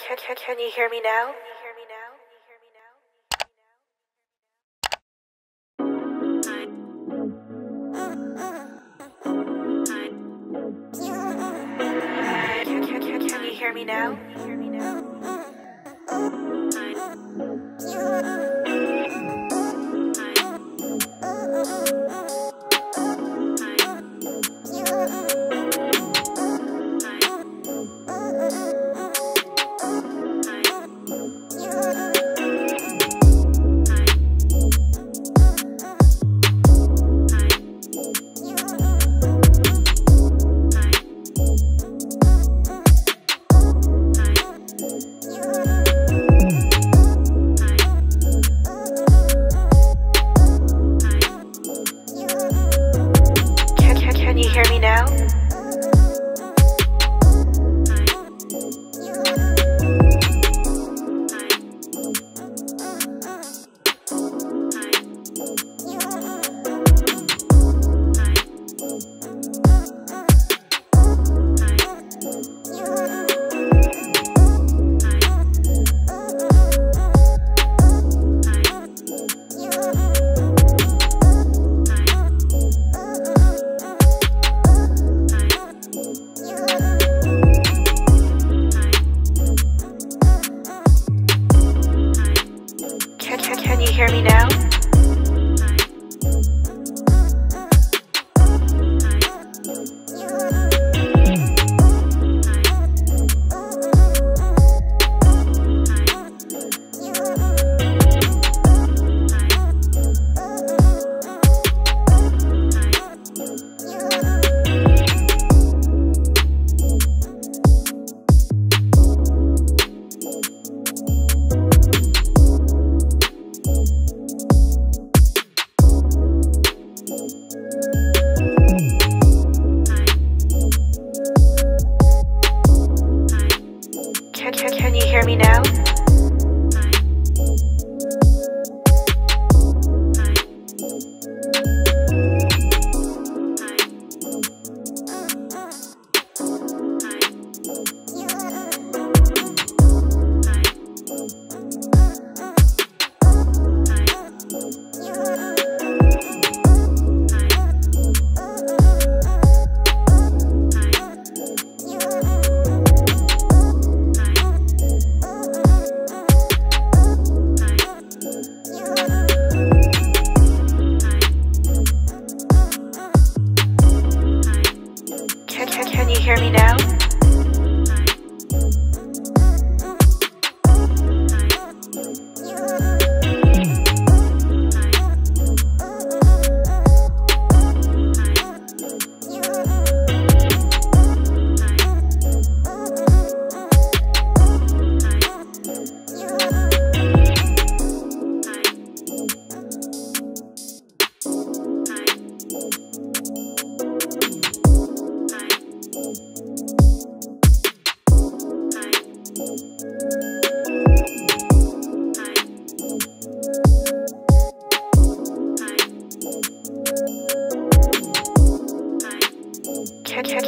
Can you hear me now? Can you hear me now? Can you hear me now? Can you hear me now? Can you hear me now?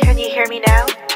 Can you hear me now?